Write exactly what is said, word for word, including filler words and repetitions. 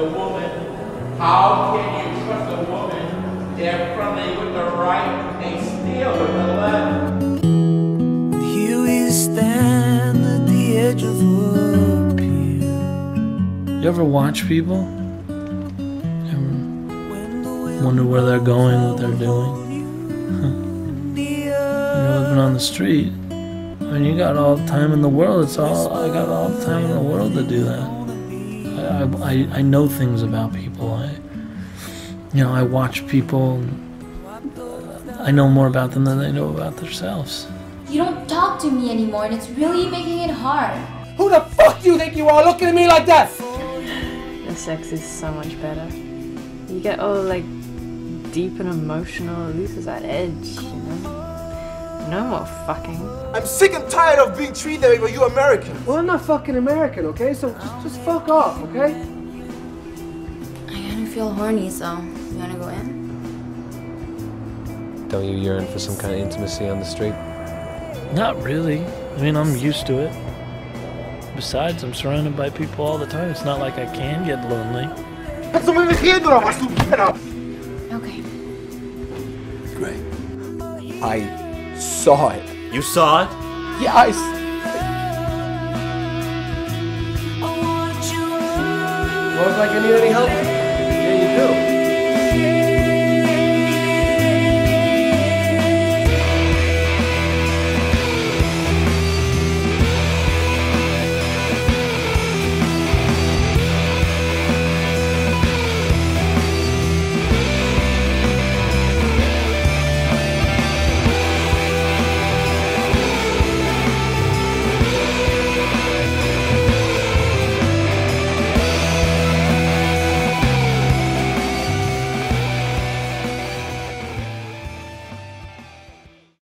a woman. How can you trust a woman? They're friendly with the right, they steal with the left. Here we stand at the edge of a pier. You ever watch people? Ever wonder where they're going, what they're doing? You're living on the street. I mean, you got all the time in the world. It's all I got all the time in the world to do that. I, I, I know things about people. I, you know, I watch people. I know more about them than they know about themselves. You don't talk to me anymore, and it's really making it hard. Who the fuck do you think you are, looking at me like that? Your sex is so much better. You get all like deep and emotional. It loses that edge, you know. No more fucking. I'm sick and tired of being treated that way, but you American. Well, I'm not fucking American, okay? So just, just fuck off, okay? I kind of feel horny, so you want to go in? Don't you yearn for some kind of intimacy on the street? Not really. I mean, I'm used to it. Besides, I'm surrounded by people all the time. It's not like I can get lonely. Okay. Great. I... saw it. You saw it? Yeah, I... Looks like you need any help? Yeah, you do.